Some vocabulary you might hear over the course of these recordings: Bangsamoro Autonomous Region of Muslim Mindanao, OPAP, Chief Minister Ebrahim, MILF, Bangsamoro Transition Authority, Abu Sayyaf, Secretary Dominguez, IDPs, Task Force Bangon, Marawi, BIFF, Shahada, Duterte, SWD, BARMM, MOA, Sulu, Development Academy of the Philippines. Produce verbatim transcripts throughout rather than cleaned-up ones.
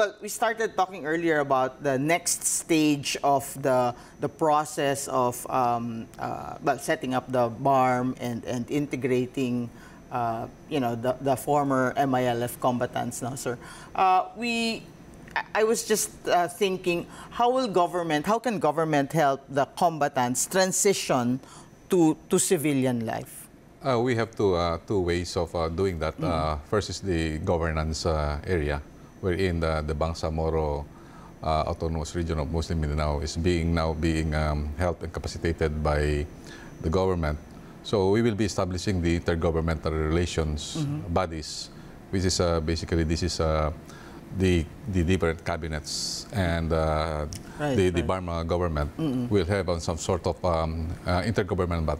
Well, we started talking earlier about the next stage of the the process of um, uh, well, setting up the BARMM and and integrating, uh, you know, the the former M I L F combatants. Now, sir, uh, we. I was just uh, thinking, how will government, how can government help the combatants transition to to civilian life? Uh, we have two uh, two ways of uh, doing that. Mm. Uh, first is the governance uh, area, wherein the, the Bangsamoro uh, Autonomous Region of Muslim Mindanao is being now being um, helped and capacitated by the government. So we will be establishing the intergovernmental relations mm-hmm. bodies, which is uh, basically this is. Uh, The, the different cabinets and uh, right, the, right. the BARMM government mm-hmm. will have on some sort of um, uh, intergovernmental,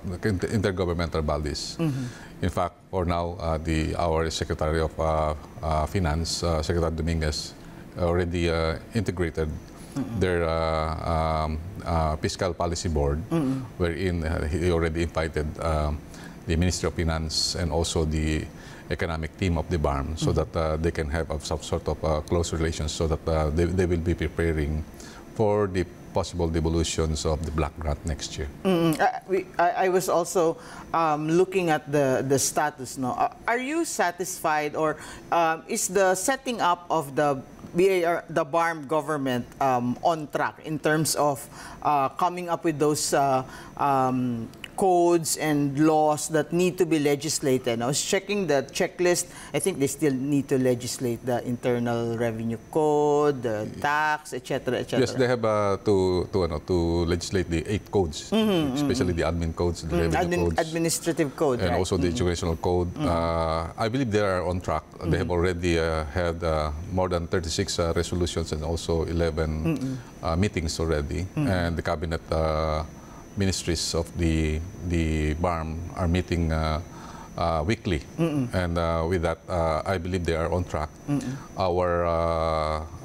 intergovernmental bodies. Mm-hmm. In fact, for now, uh, the, our Secretary of uh, uh, Finance, uh, Secretary Dominguez, already uh, integrated mm-hmm. their uh, um, uh, fiscal policy board, mm-hmm. wherein uh, he already invited uh, the Ministry of Finance and also the economic team of the BARMM, so mm-hmm. that uh, they can have some sort of uh, close relations, so that uh, they, they will be preparing for the possible devolutions of the black grant next year. Mm-hmm. I, we, I, I was also um, looking at the, the status now. Are you satisfied, or um, is the setting up of the B A R, the BARMM government um, on track in terms of uh, coming up with those uh, um, codes and laws that need to be legislated? I was checking the checklist. I think they still need to legislate the Internal Revenue Code, the tax, et cetera, et cetera. Yes, they have uh, to to, uh, to legislate the eight codes, mm-hmm, especially mm-hmm. the admin codes, the mm-hmm. revenue Admin, codes, administrative code, and right? also the mm-hmm. educational code. Mm-hmm. uh, I believe they are on track. Mm-hmm. They have already uh, had uh, more than thirty-six uh, resolutions and also eleven mm-hmm. uh, meetings already, mm-hmm. and the cabinet. Uh, Ministries of the the BARMM are meeting uh, uh, weekly, mm-mm. and uh, with that, uh, I believe they are on track. Mm-mm. Our uh,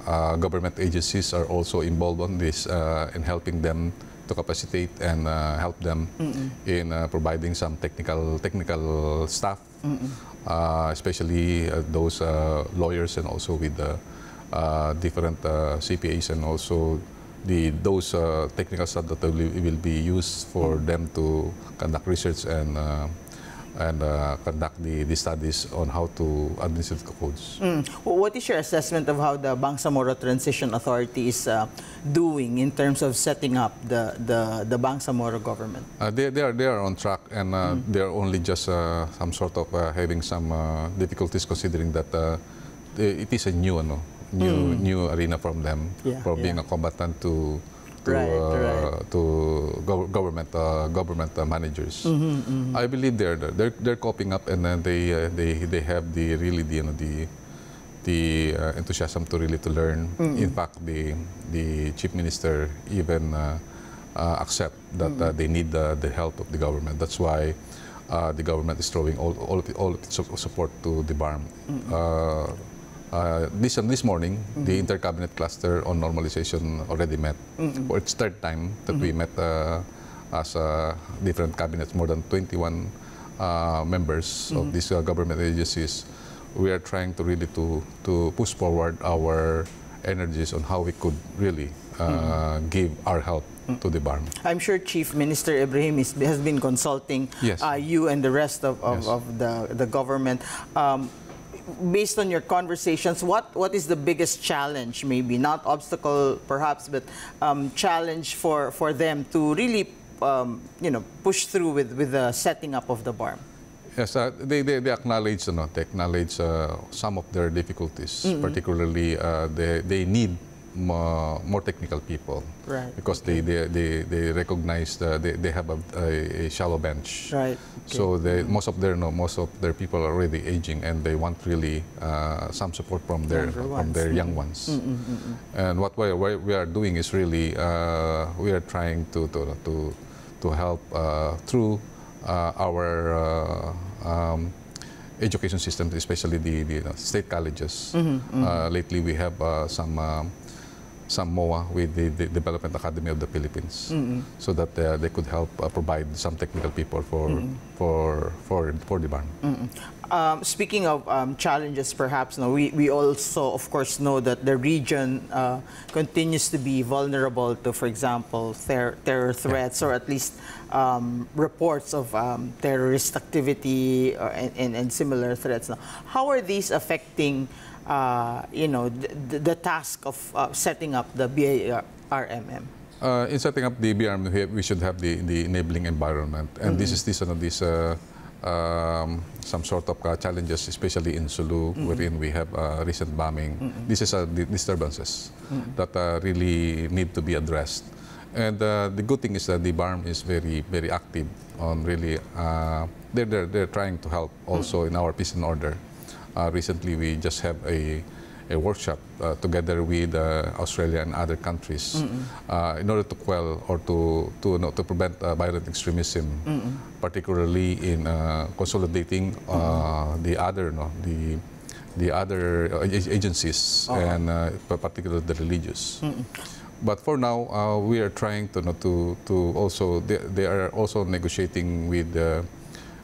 uh, government agencies are also involved on this uh, in helping them to capacitate and uh, help them Mm-mm. in uh, providing some technical technical staff, uh, especially uh, those uh, lawyers and also with the uh, different uh, C P As and also. The, those uh, technical stuff that will be used for them to conduct research and uh, and uh, conduct the, the studies on how to administer the codes. Mm. Well, what is your assessment of how the Bangsamoro Transition Authority is uh, doing in terms of setting up the the, the Bangsamoro government? Uh, they they are they are on track, and uh, mm. they are only just uh, some sort of uh, having some uh, difficulties, considering that uh, it is a new ano. New mm. new arena from them, yeah, from being yeah. a combatant to to right, uh, right. to go government uh, government uh, managers. Mm-hmm, mm-hmm. I believe they're they're they're coping up, and then they uh, they they have the really the you know, the the uh, enthusiasm to really to learn. Mm-hmm. In fact, the the Chief Minister even uh, uh, accept that mm-hmm. uh, they need the, the help of the government. That's why. Uh, the government is throwing all all of, all of its support to the BARMM. Mm-hmm. uh, Uh, this this morning, mm-hmm. the Intercabinet Cluster on Normalization already met. Mm-hmm. For its third time that mm-hmm. we met uh, as uh, different cabinets, more than twenty-one uh, members mm-hmm. of these uh, government agencies. We are trying to really to to push forward our energies on how we could really uh, mm-hmm. give our help to the BARMM. I'm sure Chief Minister Ebrahim is, has been consulting yes. uh, you and the rest of of, yes. of the the government. Um, Based on your conversations, what what is the biggest challenge, maybe not obstacle perhaps, but um, challenge for for them to really um, you know push through with with the setting up of the BARMM? Yes, uh, they, they they acknowledge you know, they acknowledge uh, some of their difficulties, mm-hmm. particularly uh, they they need more, more technical people, right? Because okay. they, they they they recognize the, they they have a, a, a shallow bench, right? Okay. So they, most of their no most of their people are already aging, and they want really uh, some support from their Younger from ones. their mm-hmm. young ones. Mm-hmm, mm-hmm. And what we what we are doing is really uh, we are trying to to to, to help uh, through uh, our. Uh, um, education system, especially the, the you know, state colleges. Mm-hmm, mm-hmm. Uh, lately, we have uh, some um, some M O A with the, the Development Academy of the Philippines, mm-hmm. so that uh, they could help uh, provide some technical people for mm-hmm. for for for the BARMM. Mm-hmm. Um, speaking of um, challenges, perhaps, no, we, we also, of course, know that the region uh, continues to be vulnerable to, for example, ter terror threats, or at least um, reports of um, terrorist activity or, and, and, and similar threats. Now, how are these affecting, uh, you know, the, the task of uh, setting up the B A R M M? Uh, in setting up the B A R M M, we should have the, the enabling environment, and mm-hmm. this is this one of these. Uh, Um, some sort of uh, challenges, especially in Sulu, mm-hmm. wherein we have uh, recent bombing. Mm-hmm. This is uh, the disturbances mm-hmm. that uh, really need to be addressed. And uh, the good thing is that the B A R M M is very, very active on really. Uh, they're, they're they're trying to help also mm-hmm. in our peace and order. Uh, recently, we just have a a workshop uh, together with uh, Australia and other countries mm-hmm. uh, in order to quell or to to, you know, to prevent uh, violent extremism, mm-hmm. particularly in uh, consolidating mm-hmm. uh, the other no, the the other agencies uh-huh. and uh, particularly the religious. Mm-hmm. But for now, uh, we are trying to you know, to to also they, they are also negotiating with uh,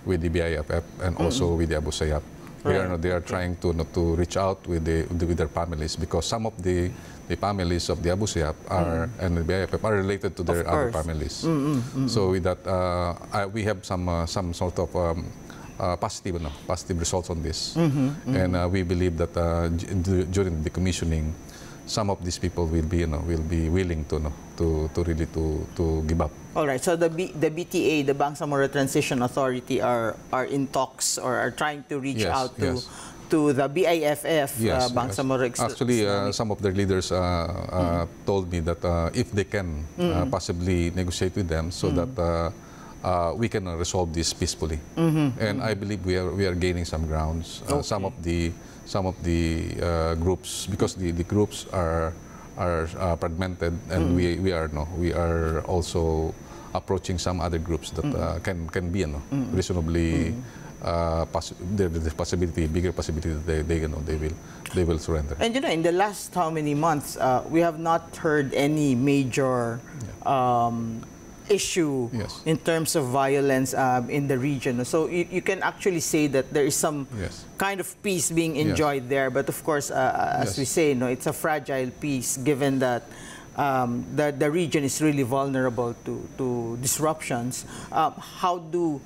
with the B I F F and mm-hmm. also with the Abu Sayyaf. They are, they are trying to, you know, to reach out with, the, with their families, because some of the, the families of the Abu Sayyaf are, mm. and the B I F F are related to their other families. Mm-hmm, mm-hmm. So with that, uh, I, we have some, uh, some sort of um, uh, positive, no, positive results on this. Mm-hmm, mm-hmm. And uh, we believe that uh, during the decommissioning, some of these people will be, you know, will be willing to, you know, to, to really to, to give up. All right. So the B, the B T A, the Bangsamoro Transition Authority, are are in talks or are trying to reach yes, out to yes. to the B I F F. Yes, uh, Bangsamoro yes. Actually, uh, some of their leaders uh, uh, mm. told me that uh, if they can uh, possibly negotiate with them, so mm. that uh, uh, we can resolve this peacefully. Mm-hmm. And mm-hmm. I believe we are we are gaining some grounds. Uh, okay. Some of the Some of the uh, groups, because the, the groups are are uh, fragmented, and mm. we we are no, we are also approaching some other groups that mm. uh, can can be no, mm. reasonably mm. uh, poss the, the possibility, bigger possibility that they they you know, they will they will surrender. And you know, in the last how many months, uh, we have not heard any major. Yeah. Um, issue yes. in terms of violence um, in the region. So you, you can actually say that there is some yes. kind of peace being enjoyed yes. there. But of course, uh, as yes. we say, no, it's a fragile peace, given that um, the, the region is really vulnerable to, to disruptions. Um, how do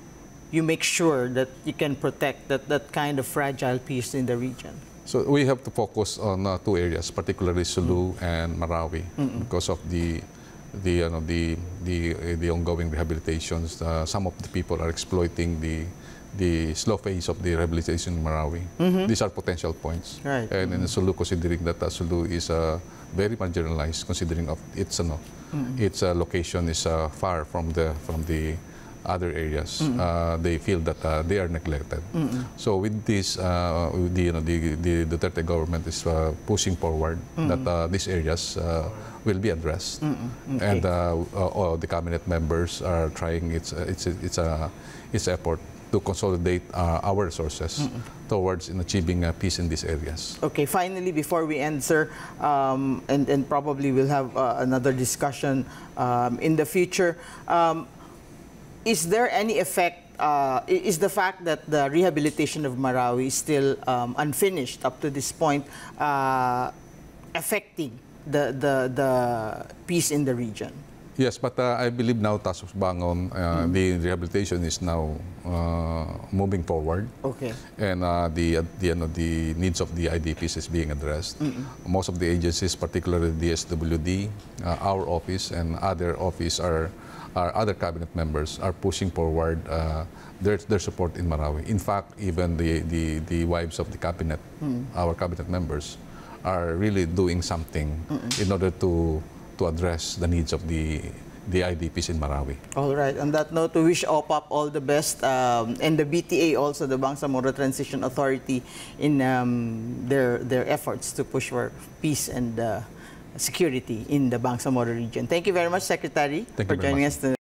you make sure that you can protect that, that kind of fragile peace in the region? So we have to focus on uh, two areas, particularly Sulu mm-hmm. and Marawi, mm-hmm. because of the The, you know, the the the ongoing rehabilitations. Uh, some of the people are exploiting the the slow phase of the rehabilitation in Marawi. Mm-hmm. These are potential points. Right. And mm-hmm. in Sulu, considering that uh, Sulu is uh, very marginalized, considering of its uh, no, mm-hmm. its uh, location is uh, far from the from the other areas, mm-hmm. uh, they feel that uh, they are neglected. Mm-hmm. So with this, uh, with the, you know, the the Duterte government is uh, pushing forward mm-hmm. that uh, these areas. Uh, will be addressed, mm-hmm. okay. and uh, all the cabinet members are trying its uh, its its a uh, its effort to consolidate uh, our resources mm-hmm. towards in achieving uh, peace in these areas. Okay. Finally, before we end, sir, um, and and probably we'll have uh, another discussion um, in the future. Um, is there any effect? Uh, is the fact that the rehabilitation of Marawi is still um, unfinished up to this point uh, affecting The, the, the peace in the region? Yes, but uh, I believe now Task Force Bangon, uh, mm. the rehabilitation is now uh, moving forward. Okay. And uh, the, uh, the, you know, the needs of the I D Ps is being addressed. Mm-mm. Most of the agencies, particularly the S W D, uh, our office and other office, are, are other cabinet members are pushing forward uh, their, their support in Marawi. In fact, even the, the, the wives of the cabinet, mm. our cabinet members, are really doing something Mm-mm. in order to to address the needs of the the I D Ps in Marawi. All right. On that note, we wish O P A P all the best, um, and the B T A also, the Bangsamoro Transition Authority, in um, their their efforts to push for peace and uh, security in the Bangsamoro region. Thank you very much, Secretary, Thank for joining much. us today.